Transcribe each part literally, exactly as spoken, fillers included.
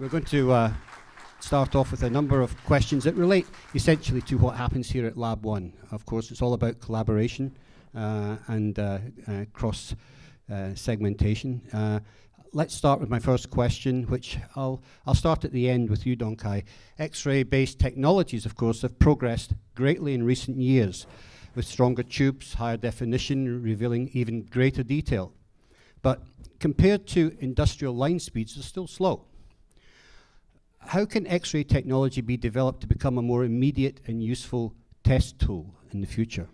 We're going to uh, start off with a number of questions that relate essentially to what happens here at Lab One. Of course, it's all about collaboration uh, and uh, uh, cross uh, segmentation. Uh, Let's start with my first question, which I'll, I'll start at the end with you, Dongkai. X-ray-based technologies, of course, have progressed greatly in recent years, with stronger tubes, higher definition, revealing even greater detail. But compared to industrial line speeds, they're still slow. How can X-ray technology be developed to become a more immediate and useful test tool in the future?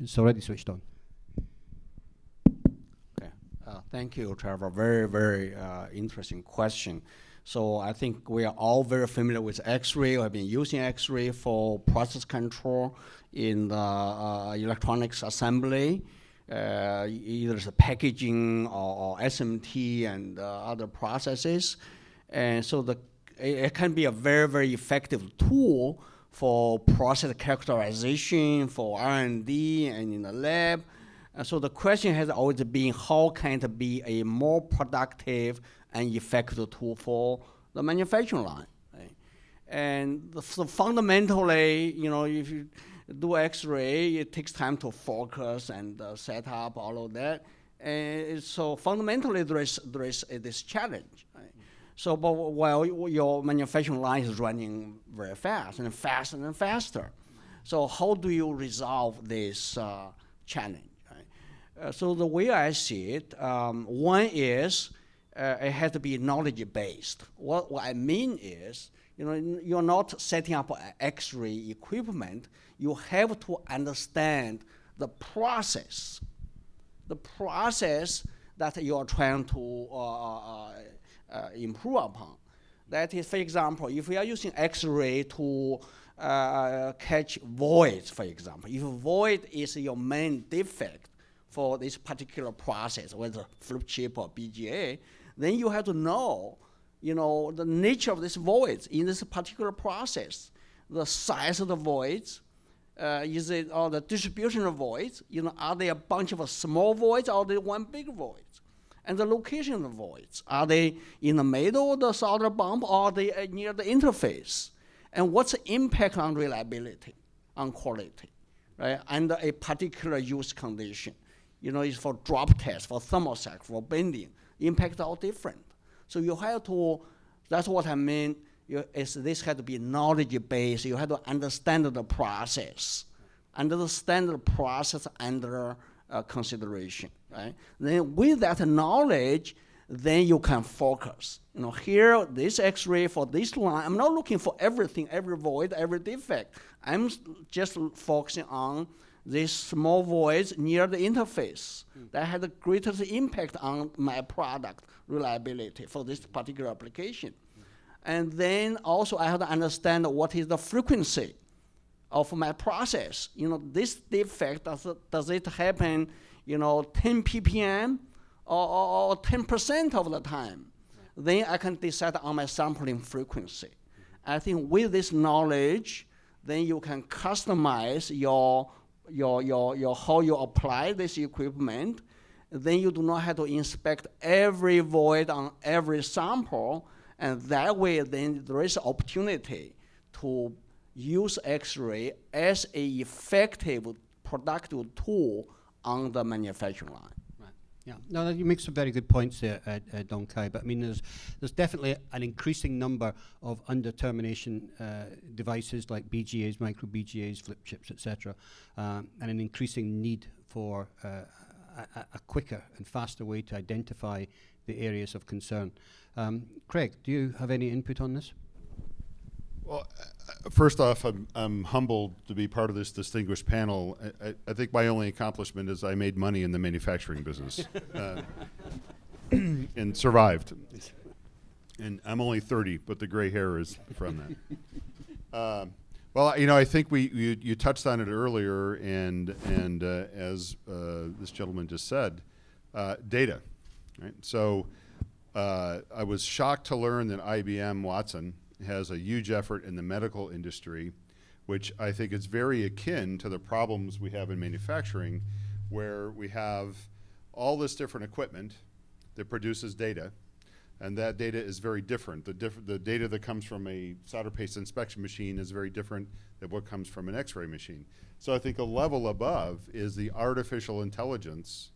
It's already switched on. Thank you, Trevor. Very, very uh, interesting question. So I think we are all very familiar with X-ray. I've been using X-ray for process control in the uh, electronics assembly, uh, either the packaging or, or S M T and uh, other processes. And so the, it, it can be a very, very effective tool for process characterization, for R and D, and in the lab. Uh, so the question has always been, how can it be a more productive and effective tool for the manufacturing line? Right? And the, so fundamentally, you know, if you do X-ray, it takes time to focus and uh, set up all of that. And so fundamentally, there is, there is uh, this challenge. Right? So but while your manufacturing line is running very fast and faster and faster, so how do you resolve this uh, challenge? Uh, so the way I see it, um, one is uh, it has to be knowledge-based. What, what I mean is, you know, you're not setting up X-ray equipment. You have to understand the process, the process that you're trying to uh, uh, improve upon. That is, for example, if we are using X-ray to uh, catch voids, for example, if void is your main defect for this particular process, whether flip chip or B G A, then you have to know, you know, the nature of this void in this particular process, the size of the voids, uh, is it, or the distribution of voids, you know, are they a bunch of small voids or are they one big void? And the location of the voids, are they in the middle of the solder bump or are they near the interface? And what's the impact on reliability, on quality, right, under a particular use condition? You know, it's for drop test, for thermoset, for bending. Impacts are different. So you have to, that's what I mean, you, is this had to be knowledge-based. You have to understand the process, understand the process under uh, consideration, right? Then with that knowledge, then you can focus. You know, here, this X-ray for this line, I'm not looking for everything, every void, every defect. I'm just focusing on this small voice near the interface mm. that had the greatest impact on my product reliability for this particular application. Mm. And then also I have to understand what is the frequency of my process. You know, this defect, does it, does it happen, you know, ten P P M or ten percent of the time? Mm. Then I can decide on my sampling frequency. Mm. I think with this knowledge, then you can customize your Your, your, your how you apply this equipment, then you do not have to inspect every void on every sample, and that way then there is opportunity to use X-ray as a effective, productive tool on the manufacturing line. Right. Yeah. No, you make some very good points there, uh, uh, Dongkai. But I mean, there's there's definitely an increasing number of undetermination uh, devices like B G As, micro B G As, flip chips, et cetera, um, and an increasing need for uh, a, a quicker and faster way to identify the areas of concern. Um, Craig, do you have any input on this? Well, uh, first off, I'm, I'm humbled to be part of this distinguished panel. I, I, I think my only accomplishment is I made money in the manufacturing business uh, and survived. And I'm only thirty, but the gray hair is from that. uh, well, you know, I think we you, you touched on it earlier, and and uh, as uh, this gentleman just said, uh, data. Right? So uh, I was shocked to learn that I B M Watson has a huge effort in the medical industry, which I think is very akin to the problems we have in manufacturing, where we have all this different equipment that produces data. And that data is very different. The, diff the data that comes from a solder paste inspection machine is very different than what comes from an X-ray machine. So I think a level above is the artificial intelligence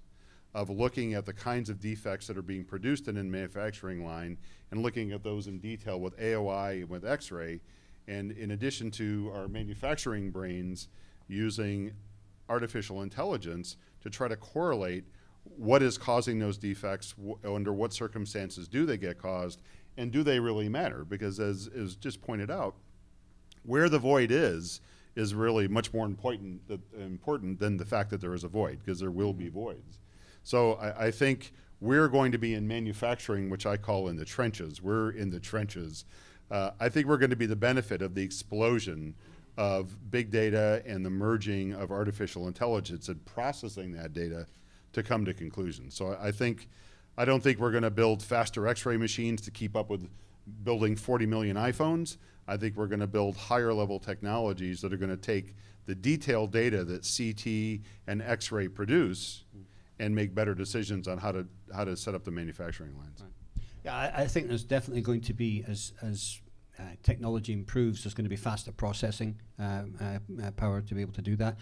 of looking at the kinds of defects that are being produced in a manufacturing line and looking at those in detail with A O I and with X-ray. And in addition to our manufacturing brains using artificial intelligence to try to correlate what is causing those defects, w under what circumstances do they get caused, and do they really matter? Because as is just pointed out, where the void is, is really much more important, that, important than the fact that there is a void, because there will be voids. So I, I think we're going to be in manufacturing, which I call in the trenches. We're in the trenches. Uh, I think we're going to be the benefit of the explosion of big data and the merging of artificial intelligence and processing that data to come to conclusions. So I think, I don't think we're going to build faster X-ray machines to keep up with building forty million iPhones. I think we're going to build higher level technologies that are going to take the detailed data that C T and X-ray produce and make better decisions on how to how to set up the manufacturing lines. Right. Yeah, I, I think there's definitely going to be, as as Uh, technology improves, there's going to be faster processing uh, uh, uh, power to be able to do that.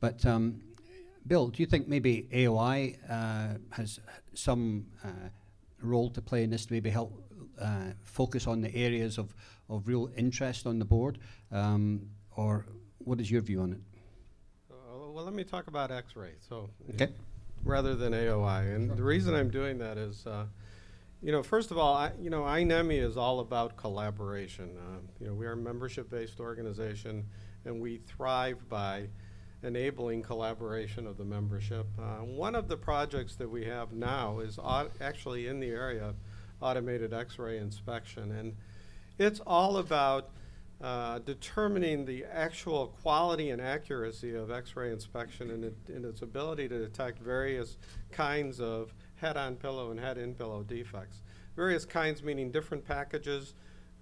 But um, Bill, do you think maybe A O I uh, has some uh, role to play in this to maybe help uh, focus on the areas of, of real interest on the board? Um, or what is your view on it? Uh, well, let me talk about X-ray, so okay. rather than A O I. And sure. the reason I'm doing that is uh, you know, first of all, I, you know, iNEMI is all about collaboration. Uh, you know, we are a membership-based organization, and we thrive by enabling collaboration of the membership. Uh, one of the projects that we have now is actually in the area of automated X-ray inspection, and it's all about uh, determining the actual quality and accuracy of X-ray inspection and, it, and its ability to detect various kinds of head-on pillow and head-in pillow defects. Various kinds meaning different packages,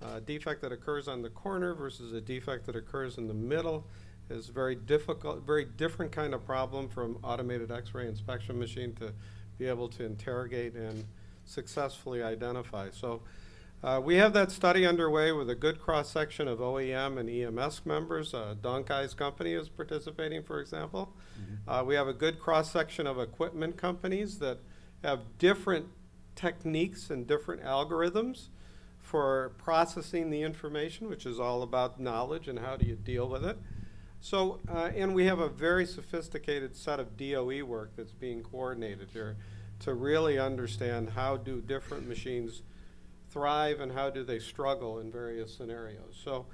uh, defect that occurs on the corner versus a defect that occurs in the middle is very difficult, very different kind of problem from automated X-ray inspection machine to be able to interrogate and successfully identify. So uh, we have that study underway with a good cross-section of O E M and E M S members. Uh, Dongkai's company is participating, for example. Mm-hmm. Uh, we have a good cross-section of equipment companies that have different techniques and different algorithms for processing the information, which is all about knowledge and how do you deal with it. So, uh, and we have a very sophisticated set of D O E work that's being coordinated here to really understand how do different machines thrive and how do they struggle in various scenarios. So,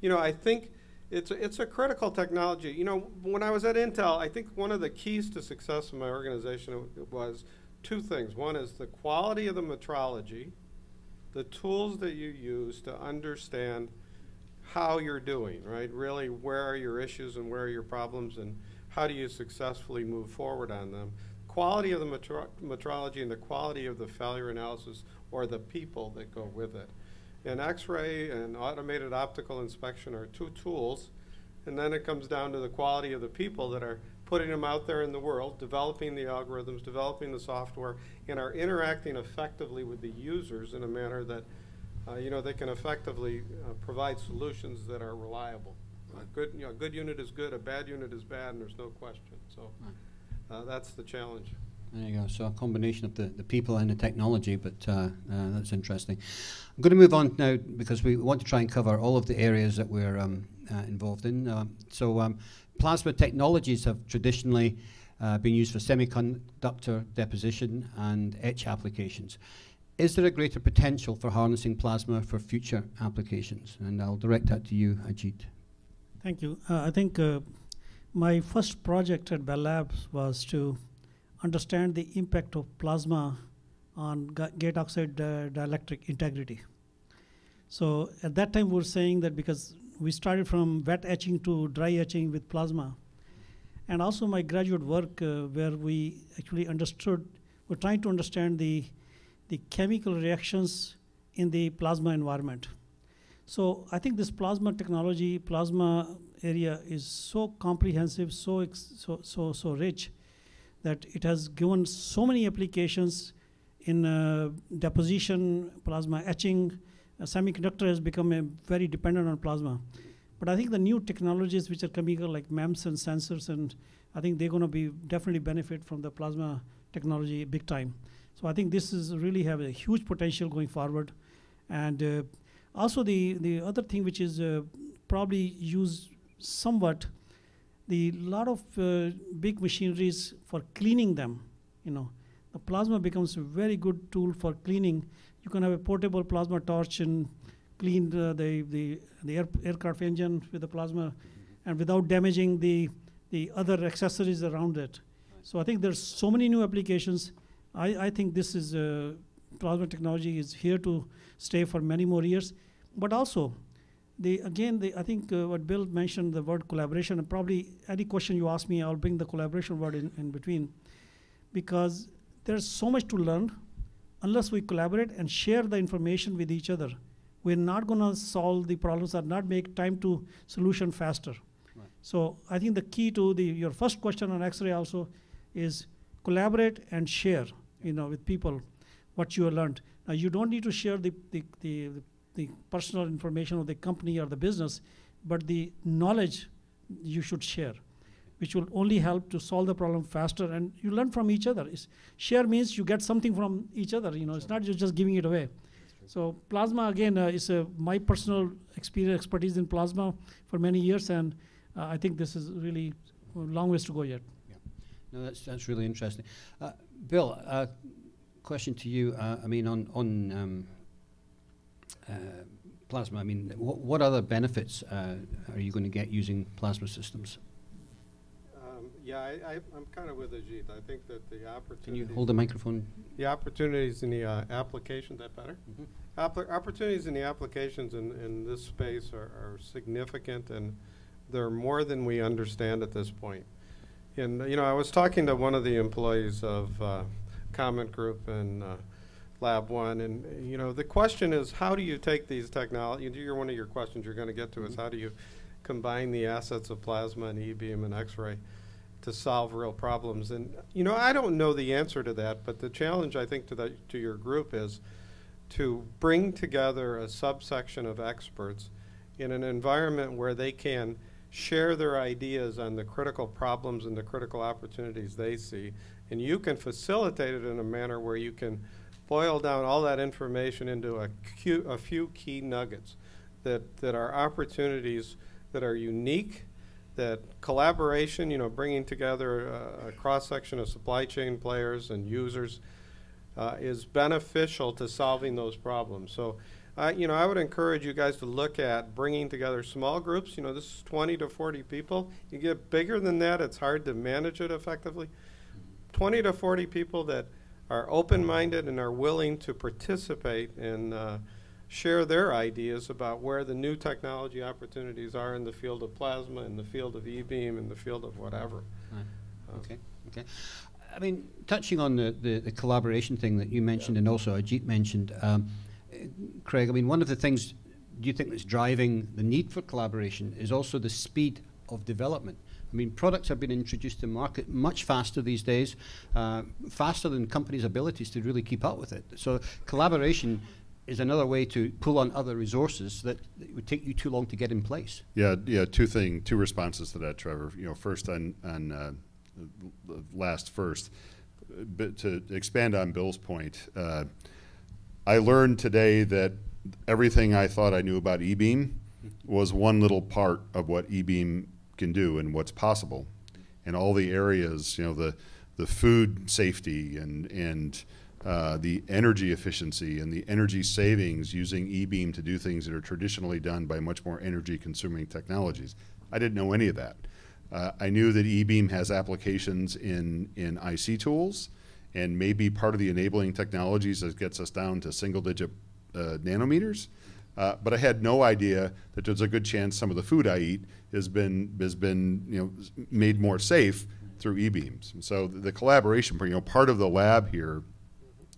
you know, I think it's a, it's a critical technology. You know, when I was at Intel, I think one of the keys to success in my organization was two things. One is the quality of the metrology, the tools that you use to understand how you're doing, right? Really, where are your issues and where are your problems and how do you successfully move forward on them? Quality of the metro metrology and the quality of the failure analysis or the people that go with it. And X-ray and automated optical inspection are two tools, and then it comes down to the quality of the people that are putting them out there in the world, developing the algorithms, developing the software, and are interacting effectively with the users in a manner that, uh, you know, they can effectively uh, provide solutions that are reliable. Right. A good, you know, a good unit is good, a bad unit is bad, and there's no question. So uh, that's the challenge. There you go. So a combination of the, the people and the technology, but uh, uh, that's interesting. I'm going to move on now because we want to try and cover all of the areas that we're um, uh, involved in. Uh, so um, plasma technologies have traditionally uh, been used for semiconductor deposition and etch applications. Is there a greater potential for harnessing plasma for future applications? And I'll direct that to you, Ajit. Thank you. Uh, I think uh, my first project at Bell Labs was to understand the impact of plasma on ga gate oxide uh, dielectric integrity. So at that time we were saying that because we started from wet etching to dry etching with plasma, and also my graduate work uh, where we actually understood, we're trying to understand the, the chemical reactions in the plasma environment. So I think this plasma technology, plasma area is so comprehensive, so, ex so, so, so rich that it has given so many applications in uh, deposition, plasma etching, uh, semiconductor has become a very dependent on plasma. But I think the new technologies which are coming like MEMS and sensors, and I think they're going to be definitely benefit from the plasma technology big time. So I think this is really have a huge potential going forward. And uh, also the, the other thing which is uh, probably used somewhat, the lot of uh, big machineries for cleaning them, you know. The plasma becomes a very good tool for cleaning. You can have a portable plasma torch and clean the, the, the, the air, aircraft engine with the plasma and without damaging the, the other accessories around it. So I think there's so many new applications. I, I think this is, uh, plasma technology is here to stay for many more years. But also, the, again, the, I think uh, what Bill mentioned, the word collaboration, and probably any question you ask me, I'll bring the collaboration word in, in between, because there's so much to learn. Unless we collaborate and share the information with each other, we're not gonna solve the problems or not make time to solution faster. Right. So I think the key to the, your first question on X-ray also is collaborate and share, you know, with people what you have learned. Now you don't need to share the, the, the, the personal information of the company or the business, but the knowledge you should share, which will only help to solve the problem faster, and you learn from each other. It's share means you get something from each other, you know, it's not just, just giving it away. So plasma, again, uh, is uh, my personal experience, expertise in plasma for many years, and uh, I think this is really a long ways to go yet. Yeah. No, that's, that's really interesting. Uh, Bill, uh, question to you, uh, I mean, on, on um, uh, plasma, I mean, wh what other benefits uh, are you going to get using plasma systems? Yeah, I, I, I'm kind of with Ajit. I think that the opportunities... Can you hold the microphone? The opportunities in the uh, application, is that better? Mm-hmm. Oppor opportunities in the applications in, in this space are, are significant, and they're more than we understand at this point. And, you know, I was talking to one of the employees of uh, Comet Group and uh, Lab One, and, you know, the question is, how do you take these technologies? You're one of your questions you're going to get to mm-hmm. is how do you combine the assets of plasma and E-beam and X-ray to solve real problems? And, you know, I don't know the answer to that, but the challenge, I think, to, the, to your group is to bring together a subsection of experts in an environment where they can share their ideas on the critical problems and the critical opportunities they see, and you can facilitate it in a manner where you can boil down all that information into a, cu a few key nuggets that, that are opportunities that are unique. That collaboration, you know, bringing together uh, a cross-section of supply chain players and users uh, is beneficial to solving those problems. So, uh, you know, I would encourage you guys to look at bringing together small groups. You know, this is twenty to forty people. You get bigger than that, it's hard to manage it effectively. twenty to forty people that are open-minded and are willing to participate in uh, share their ideas about where the new technology opportunities are in the field of plasma, in the field of E-beam, in the field of whatever. Right. Um, okay, okay. I mean, touching on the, the, the collaboration thing that you mentioned, yeah. and also Ajit mentioned, um, uh, Craig, I mean, one of the things do you think that's driving the need for collaboration is also the speed of development. I mean, products have been introduced to market much faster these days, uh, faster than companies' abilities to really keep up with it. So collaboration is another way to pull on other resources that it would take you too long to get in place. Yeah, yeah. Two thing, two responses to that, Trevor. You know, first on, on uh, last first, but to expand on Bill's point, uh, I learned today that everything I thought I knew about E-beam was one little part of what E-beam can do and what's possible, and all the areas. You know, the the food safety and and. Uh, the energy efficiency and the energy savings using E-beam to do things that are traditionally done by much more energy-consuming technologies. I didn't know any of that. Uh, I knew that E-beam has applications in, in I C tools, and maybe part of the enabling technologies that gets us down to single-digit uh, nanometers. Uh, but I had no idea that there's a good chance some of the food I eat has been, has been you know, made more safe through E-beams. And so the, the collaboration, you know, part of the lab here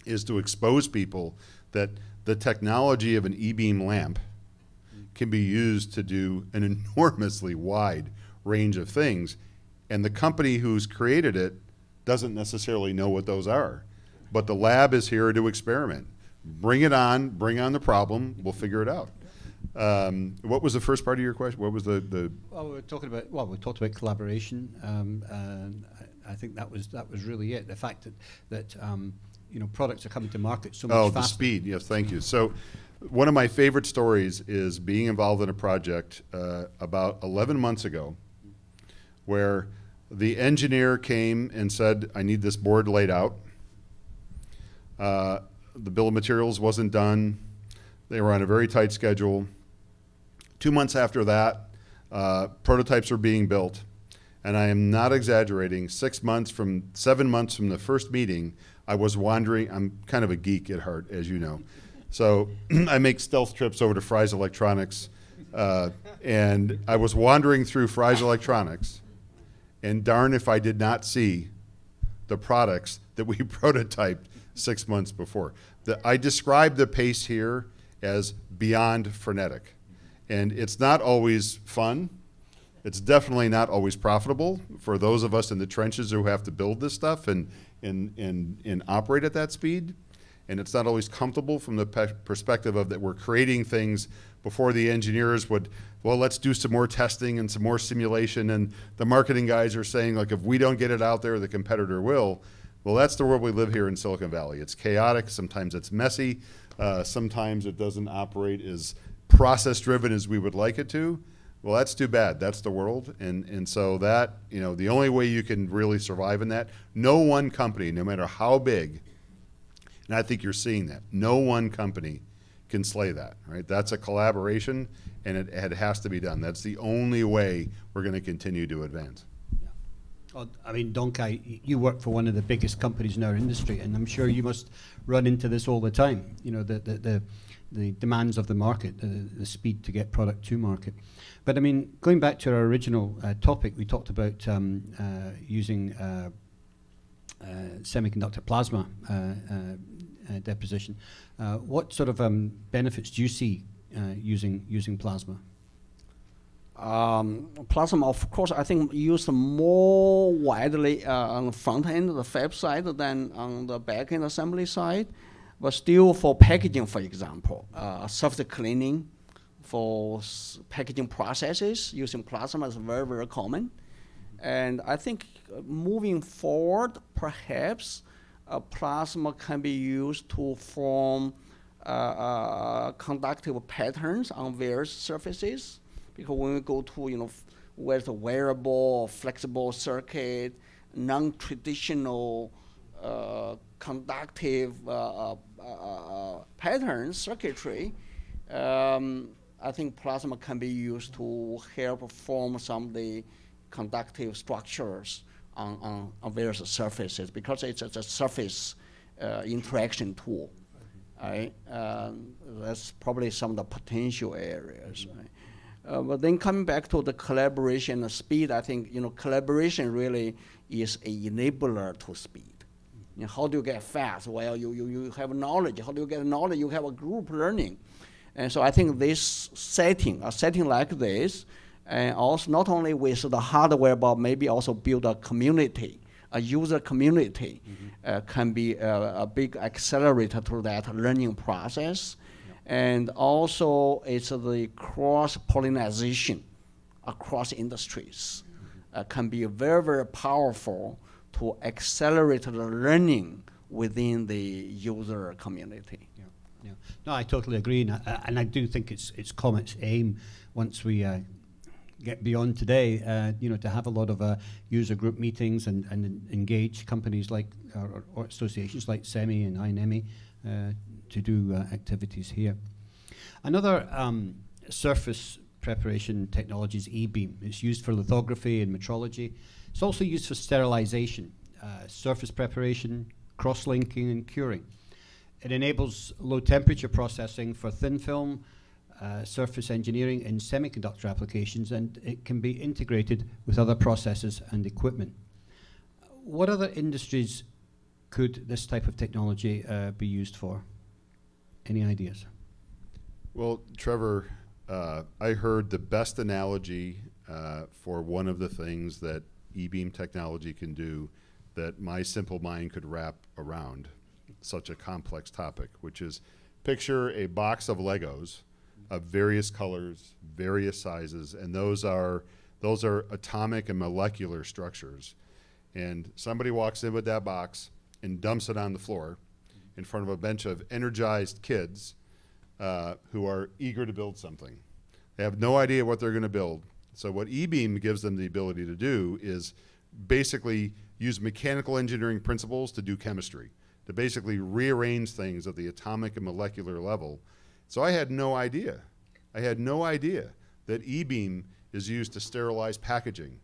is to expose people that the technology of an E-beam lamp can be used to do an enormously wide range of things, and the company who's created it doesn't necessarily know what those are. But the lab is here to experiment. Bring it on, bring on the problem, we'll figure it out. Um, what was the first part of your question? What was the, the Well, we were talking about, well, we talked about collaboration, um, and I, I think that was, that was really it. The fact that, that um, you know, products are coming to market so much faster. Oh, the speed, yes, thank you. So one of my favorite stories is being involved in a project uh, about eleven months ago where the engineer came and said, I need this board laid out. Uh, the bill of materials wasn't done. They were on a very tight schedule. Two months after that, uh, prototypes are being built. And I am not exaggerating, six months from, seven months from the first meeting, I was wandering, I'm kind of a geek at heart, as you know. So I make stealth trips over to Fry's Electronics, uh, and I was wandering through Fry's Electronics, and darn if I did not see the products that we prototyped six months before. The, I describe the pace here as beyond frenetic. And it's not always fun. It's definitely not always profitable for those of us in the trenches who have to build this stuff and, and, and, and operate at that speed. And it's not always comfortable from the pe- perspective of that we're creating things before the engineers would, well, let's do some more testing and some more simulation. And the marketing guys are saying, like, if we don't get it out there, the competitor will. Well, that's the world we live here in Silicon Valley. It's chaotic, sometimes it's messy, uh, sometimes it doesn't operate as process-driven as we would like it to. Well, that's too bad, that's the world. And, and so that, you know, the only way you can really survive in that, no one company, no matter how big, and I think you're seeing that, no one company can slay that, right? That's a collaboration, and it, it has to be done. That's the only way we're gonna continue to advance. I mean, Dongkai, you work for one of the biggest companies in our industry, and I'm sure you must run into this all the time, you know, the, the, the, the demands of the market, the, the speed to get product to market. But I mean, going back to our original uh, topic, we talked about um, uh, using uh, uh, semiconductor plasma uh, uh, uh, deposition. Uh, what sort of um, benefits do you see uh, using, using plasma? Um, plasma, of course, I think used more widely uh, on the front end, the fab side, than on the back end assembly side. But still, for packaging, for example, uh, soft cleaning for s packaging processes using plasma is very, very common. And I think uh, moving forward, perhaps uh, plasma can be used to form uh, uh, conductive patterns on various surfaces. Because when we go to, you know, whether it's a wearable, flexible circuit, non-traditional uh, conductive uh, uh, uh, pattern circuitry, um, I think plasma can be used to help form some of the conductive structures on, on, on various surfaces because it's, it's a surface uh, interaction tool, right? Um, that's probably some of the potential areas, right? Uh, but then coming back to the collaboration and speed, I think, you know, collaboration really is an enabler to speed. Mm-hmm. You know, how do you get fast? Well, you, you, you have knowledge. How do you get knowledge? You have a group learning. And so I think this setting, a setting like this, and also not only with the hardware, but maybe also build a community, a user community, mm-hmm. uh, can be a, a big accelerator to that learning process. And also, it's the cross-pollination across industries mm-hmm. uh, can be very, very powerful to accelerate the learning within the user community. Yeah, yeah. No, I totally agree, and I, and I do think it's it's Comet's aim once we uh, get beyond today, uh, you know, to have a lot of uh, user group meetings and, and engage companies like or, or associations like SEMI and iNEMI. Uh, to do uh, activities here. Another um, surface preparation technology is E-beam. It's used for lithography and metrology. It's also used for sterilization, uh, surface preparation, cross-linking and curing. It enables low temperature processing for thin film, uh, surface engineering and semiconductor applications, and it can be integrated with other processes and equipment. What other industries could this type of technology uh, be used for? Any ideas? Well, Trevor, uh, I heard the best analogy uh, for one of the things that E-beam technology can do that my simple mind could wrap around such a complex topic, which is picture a box of Legos of various colors, various sizes, and those are those are atomic and molecular structures. And somebody walks in with that box and dumps it on the floor in front of a bunch of energized kids uh, who are eager to build something. They have no idea what they're going to build. So what E-beam gives them the ability to do is basically use mechanical engineering principles to do chemistry, to basically rearrange things at the atomic and molecular level. So I had no idea. I had no idea that E-beam is used to sterilize packaging,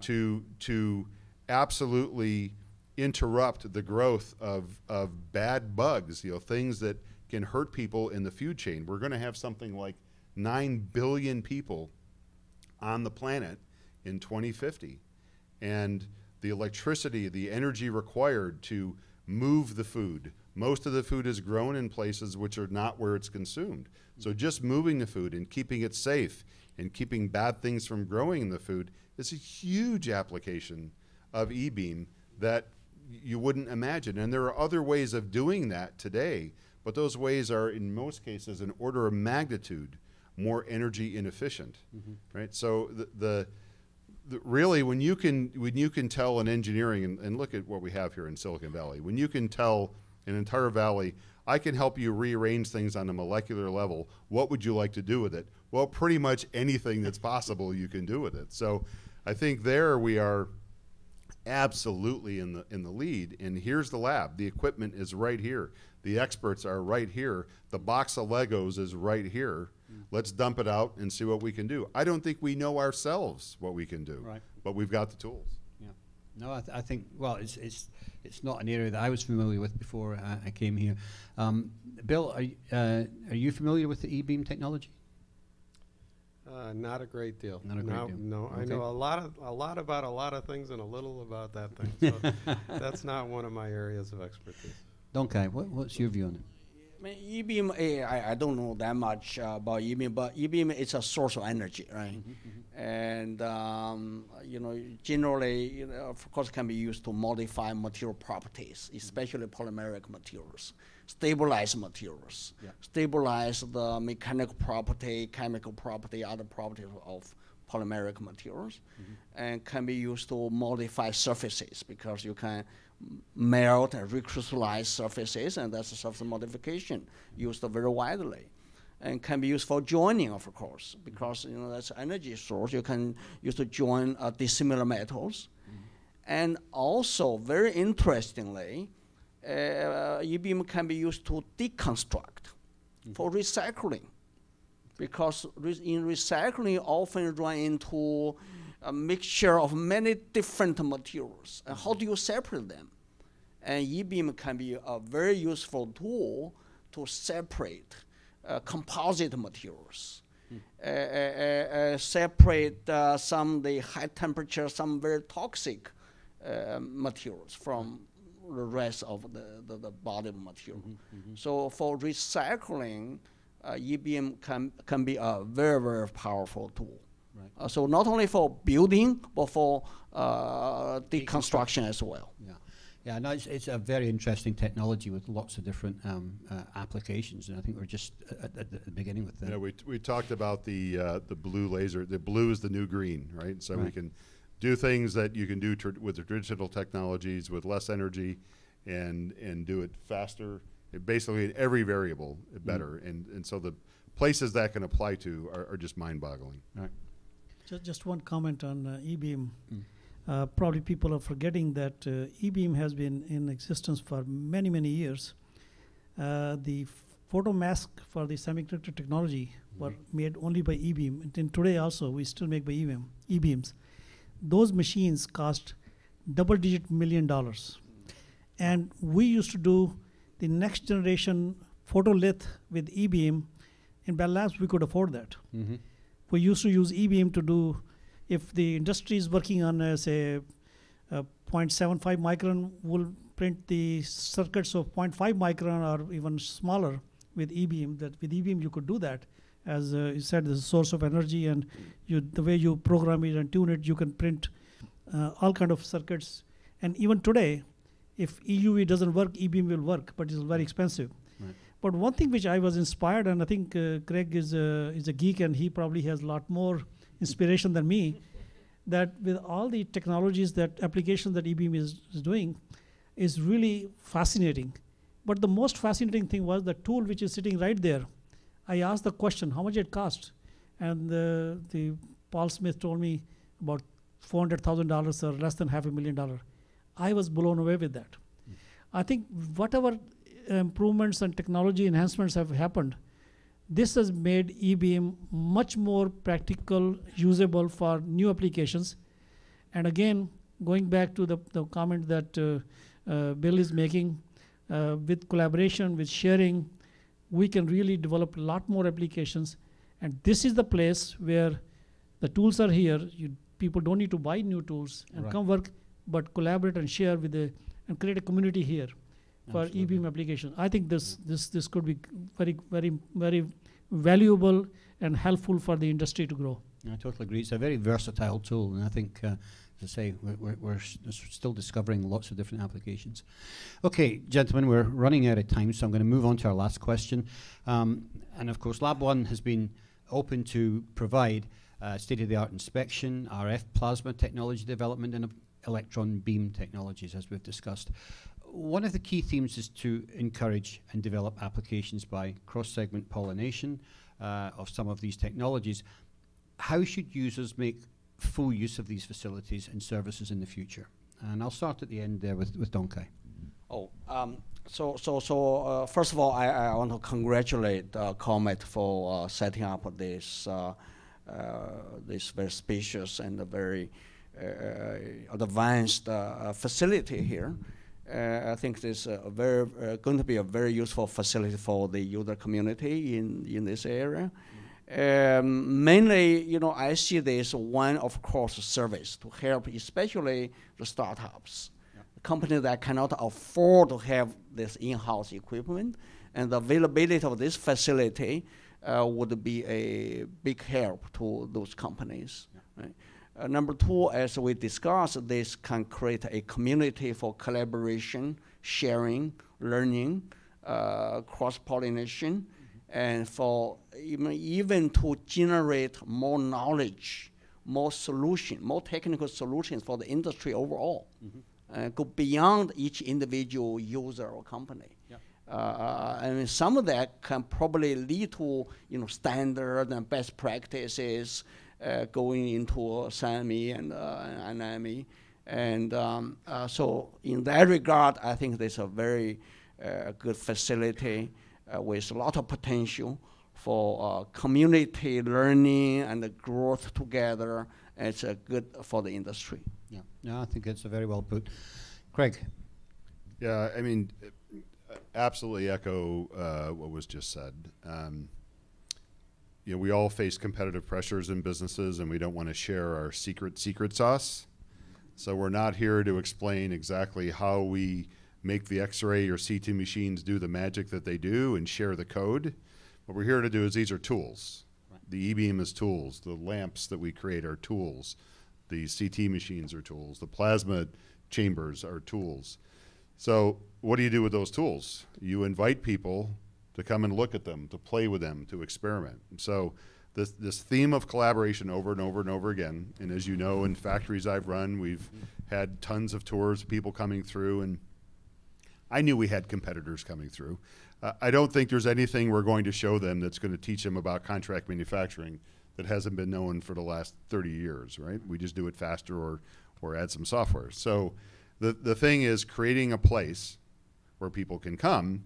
to, to absolutely interrupt the growth of, of bad bugs, you know, things that can hurt people in the food chain. We're going to have something like nine billion people on the planet in twenty fifty. And the electricity, the energy required to move the food. Most of the food is grown in places which are not where it's consumed. So just moving the food and keeping it safe and keeping bad things from growing in the food is a huge application of E-beam that you wouldn't imagine. And there are other ways of doing that today, but those ways are, in most cases, an order of magnitude more energy inefficient, mm-hmm. right? So the, the, the really when you can when you can tell in engineering, and, and look at what we have here in Silicon Valley, when you can tell an entire valley, I can help you rearrange things on a molecular level, what would you like to do with it? Well, pretty much anything that's possible you can do with it. So I think there we are absolutely in the in the lead, and here's the lab. The equipment is right here. The experts are right here. The box of Legos is right here. Mm. Let's dump it out and see what we can do. I don't think we know ourselves what we can do, right. But we've got the tools. Yeah. No, I, th I think, well, it's, it's, it's not an area that I was familiar with before I, I came here. Um, Bill, are, uh, are you familiar with the E-beam technology? Uh, not a great deal. Not a great no, deal. No, okay. I know a lot of a lot about a lot of things and a little about that thing. So that's not one of my areas of expertise. Dongkai, what, what's your view on it? I mean, E-beam, eh, I, I don't know that much uh, about E-beam, but E-beam is a source of energy, right? Mm-hmm, mm-hmm. And, um, you know, generally, you know, of course, can be used to modify material properties, especially polymeric materials, stabilize materials, yeah. stabilize the mechanical property, chemical property, other properties of polymeric materials, mm-hmm. and can be used to modify surfaces because you can melt and recrystallize surfaces, and that's a surface modification used very widely, and can be used for joining, of course, because you know that's an energy source you can use to join uh, dissimilar metals, mm. and also very interestingly, uh, E-beam can be used to deconstruct mm. for recycling, because re in recycling often run into a mixture of many different materials. And how do you separate them? And E-beam can be a very useful tool to separate uh, composite materials, mm. uh, uh, uh, separate uh, some of the high temperature, some very toxic uh, materials from the rest of the, the, the body material. Mm-hmm, mm-hmm. So for recycling, uh, E-beam can, can be a very, very powerful tool. Right. Uh, so not only for building, but for uh, deconstruction as well. Yeah, yeah. No, it's, it's a very interesting technology with lots of different um, uh, applications, and I think we're just at, at the beginning with that. Yeah, we, t we talked about the uh, the blue laser. The blue is the new green, right? So right. we can do things that you can do tr with the traditional technologies with less energy, and and do it faster. It basically, in every variable, better, mm. and and so the places that can apply to are, are just mind-boggling. Right. Just one comment on uh, E-beam. Mm. Uh, probably people are forgetting that uh, E-beam has been in existence for many, many years. Uh, the photomasks for the semiconductor technology mm. were made only by E-beam. And, and today also, we still make by E-beam, E-beams. Those machines cost double-digit million dollars. Mm. And we used to do the next generation photolith with E-beam. In Bell Labs, we could afford that. Mm-hmm. We used to use E-beam to do, if the industry is working on, uh, say, uh, zero point seven five micron, we'll print the circuits of zero point five micron or even smaller with E-beam. That with E-beam you could do that. As uh, you said, this is a source of energy, and you, the way you program it and tune it, you can print uh, all kind of circuits. And even today, if E U V doesn't work, E-beam will work, but it's very expensive. Right. But one thing which I was inspired, and I think uh, Craig is a, is a geek, and he probably has a lot more inspiration than me, that with all the technologies, that application that E-beam is, is doing, is really fascinating. But the most fascinating thing was the tool which is sitting right there. I asked the question, how much it cost? And the, the Paul Smith told me about four hundred thousand dollars or less than half a million dollars. I was blown away with that. Mm. I think whatever improvements and technology enhancements have happened, this has made E-beam much more practical, usable for new applications. And again, going back to the, the comment that uh, uh, Bill is making, uh, with collaboration, with sharing, we can really develop a lot more applications. And this is the place where the tools are here. You, people don't need to buy new tools and right. come work, but collaborate and share with the, and create a community here for E-beam application. I think this, this, this could be very, very, very valuable and helpful for the industry to grow. I totally agree. It's a very versatile tool, and I think, uh, as I say, we're, we're, we're still discovering lots of different applications. Okay, gentlemen, we're running out of time, so I'm going to move on to our last question. Um, and of course, Lab One has been open to provide uh, state-of-the-art inspection, R F plasma technology development, and electron beam technologies, as we've discussed. One of the key themes is to encourage and develop applications by cross-segment pollination uh, of some of these technologies. How should users make full use of these facilities and services in the future? And I'll start at the end there with, with Dongkai. Oh, um, so so so. Uh, first of all, I, I want to congratulate uh, Comet for uh, setting up this uh, uh, this very spacious and a very uh, advanced uh, facility here. Uh, I think this uh, very uh, going to be a very useful facility for the user community in in this area. Um, mainly, you know, I see this one, of course, service to help, especially the startups, yeah. companies that cannot afford to have this in-house equipment, and the availability of this facility uh, would be a big help to those companies. Yeah. Right? Uh, number two, as we discussed, this can create a community for collaboration, sharing, learning, uh, cross-pollination, and for even, even to generate more knowledge, more solution, more technical solutions for the industry overall. Mm-hmm. uh, go beyond each individual user or company. Yep. Uh, and some of that can probably lead to, you know, standard and best practices uh, going into uh, SEMI and uh, iNEMI. And um, uh, so in that regard, I think there's a very uh, good facility with a lot of potential for uh, community learning and the growth together. It's uh, good for the industry. Yeah, no, I think it's a very well put. Craig. Yeah, I mean, absolutely echo uh, what was just said. Um, you know, we all face competitive pressures in businesses, and we don't want to share our secret secret sauce. So we're not here to explain exactly how we make the X-ray or C T machines do the magic that they do and share the code. What we're here to do is these are tools. Right. The E-beam is tools. The lamps that we create are tools. The C T machines are tools. The plasma chambers are tools. So what do you do with those tools? You invite people to come and look at them, to play with them, to experiment. And so this, this theme of collaboration over and over and over again, and as you know, in factories I've run, we've had tons of tours, people coming through, and I knew we had competitors coming through. Uh, I don't think there's anything we're going to show them that's going to teach them about contract manufacturing that hasn't been known for the last thirty years, right? We just do it faster or, or add some software. So the, the thing is creating a place where people can come,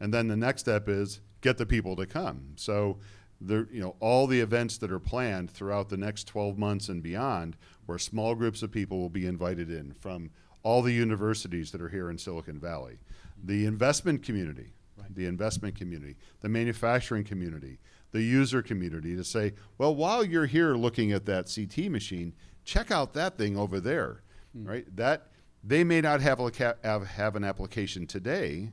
and then the next step is get the people to come. So there, you know, all the events that are planned throughout the next twelve months and beyond, where small groups of people will be invited in from all the universities that are here in Silicon Valley, the investment community, right. the investment community, the manufacturing community, the user community, to say, well, while you're here looking at that C T machine, check out that thing over there, mm. right? That, they may not have, a, have, have an application today,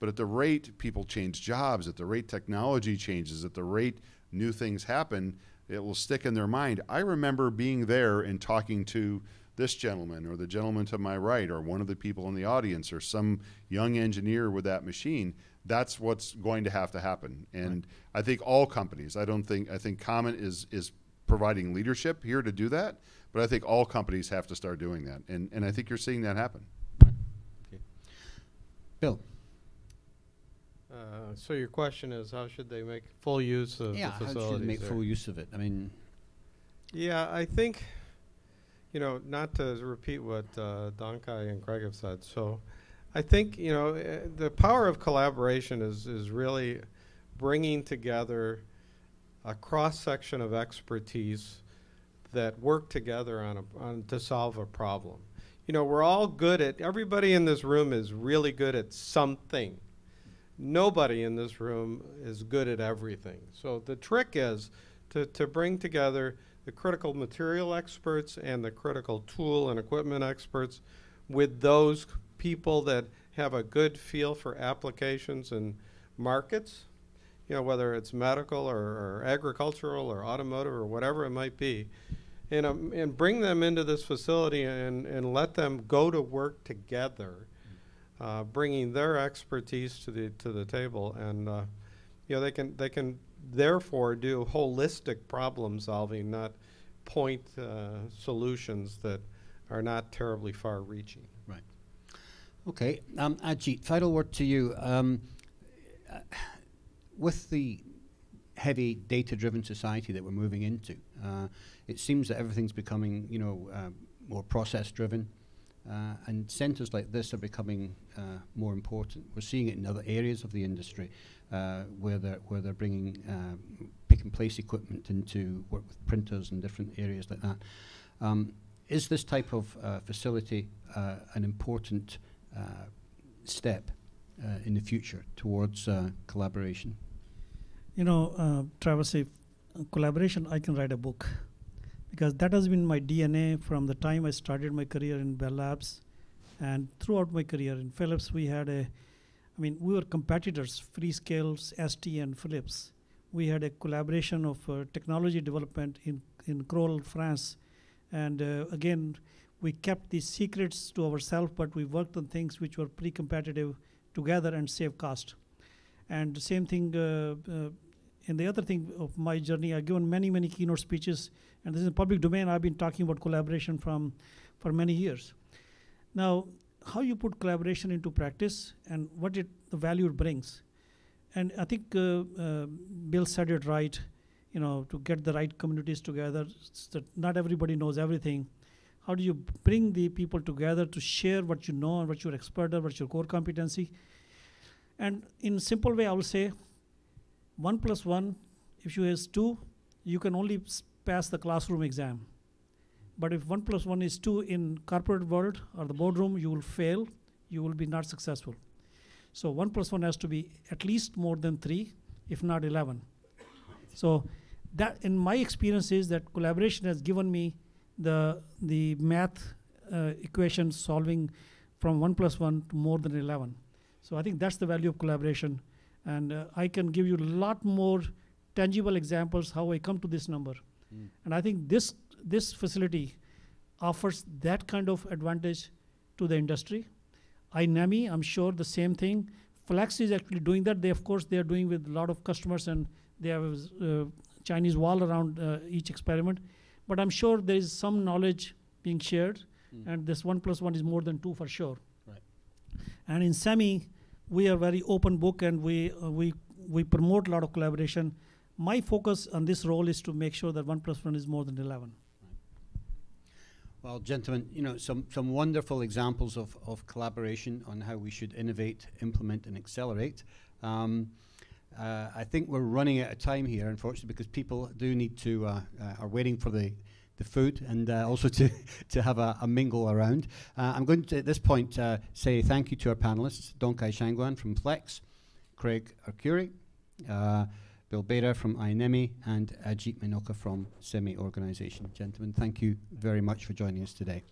but at the rate people change jobs, at the rate technology changes, at the rate new things happen, it will stick in their mind. I remember being there and talking to this gentleman or the gentleman to my right or one of the people in the audience or some young engineer with that machine, that's what's going to have to happen. And right. I think all companies, I don't think, I think Comet is, is providing leadership here to do that, but I think all companies have to start doing that. And, and I think you're seeing that happen. Okay. Bill. Uh, so your question is, how should they make full use of yeah, the facilities? Yeah, how should they make there? full use of it? I mean, yeah, I think, you know, not to repeat what uh, Dongkai and Craig have said. So, I think you know uh, the power of collaboration is is really bringing together a cross section of expertise that work together on a on to solve a problem. You know, we're all good at everybody in this room is really good at something. Nobody in this room is good at everything. So the trick is to, to bring together the critical material experts and the critical tool and equipment experts with those people that have a good feel for applications and markets, you know, whether it's medical or, or agricultural or automotive or whatever it might be, and, um, and bring them into this facility and, and let them go to work together, Uh, bringing their expertise to the to the table, and uh, you know they can they can therefore do holistic problem solving, not point uh, solutions that are not terribly far-reaching. Right. Okay, um, Ajit, final word to you. Um, uh, with the heavy data-driven society that we're moving into, uh, it seems that everything's becoming you know uh, more process-driven. Uh, and centers like this are becoming uh, more important. We're seeing it in other areas of the industry uh, where they're where they're bringing uh, pick and place equipment into work with printers and different areas like that. Um, is this type of uh, facility uh, an important uh, step uh, in the future towards uh, collaboration? You know, uh, Travis, if collaboration, I can write a book. Because that has been my D N A from the time I started my career in Bell Labs, and throughout my career in Philips, we had a, I mean, we were competitors, Freescale, S T, and Philips. We had a collaboration of uh, technology development in, in Crolles, France, and uh, again, we kept these secrets to ourselves, but we worked on things which were pre-competitive together and save cost. And the same thing, uh, uh, and the other thing of my journey, I've given many, many keynote speeches, and this is public domain. I've been talking about collaboration from, for many years. Now, how you put collaboration into practice and what it, the value it brings. And I think uh, uh, Bill said it right, you know, to get the right communities together, so that not everybody knows everything. How do you bring the people together to share what you know and what you're expert at, what's your core competency? And in simple way, I will say, one plus one, if you has two, you can only pass the classroom exam. But if one plus one is two in corporate world or the boardroom, you will fail, you will be not successful. So one plus one has to be at least more than three, if not eleven. So that, in my experience, is that collaboration has given me the, the math uh, equation solving from one plus one to more than eleven. So I think that's the value of collaboration. And uh, I can give you a lot more tangible examples how I come to this number. Mm. And I think this, this facility offers that kind of advantage to the industry. iNEMI, I'm sure the same thing. FLEX is actually doing that. They, of course, they are doing with a lot of customers, and they have a uh, Chinese wall around uh, each experiment. But I'm sure there is some knowledge being shared, mm. and this one plus one is more than two for sure. Right. And in SEMI, we are very open book, and we uh, we we promote a lot of collaboration. My focus on this role is to make sure that one plus one is more than eleven. Well, gentlemen, you know some some wonderful examples of of collaboration on how we should innovate, implement, and accelerate. Um, uh, I think we're running out of time here, unfortunately, because people do need to uh, uh, are waiting for the. the food and uh, also to, to have a, a mingle around. Uh, I'm going to, at this point, uh, say thank you to our panelists, Dongkai Shangguan from FLEX, Craig Arcuri, uh, Bill Bader from iNEMI, and Ajit Manocha from SEMI Organization. Gentlemen, thank you very much for joining us today.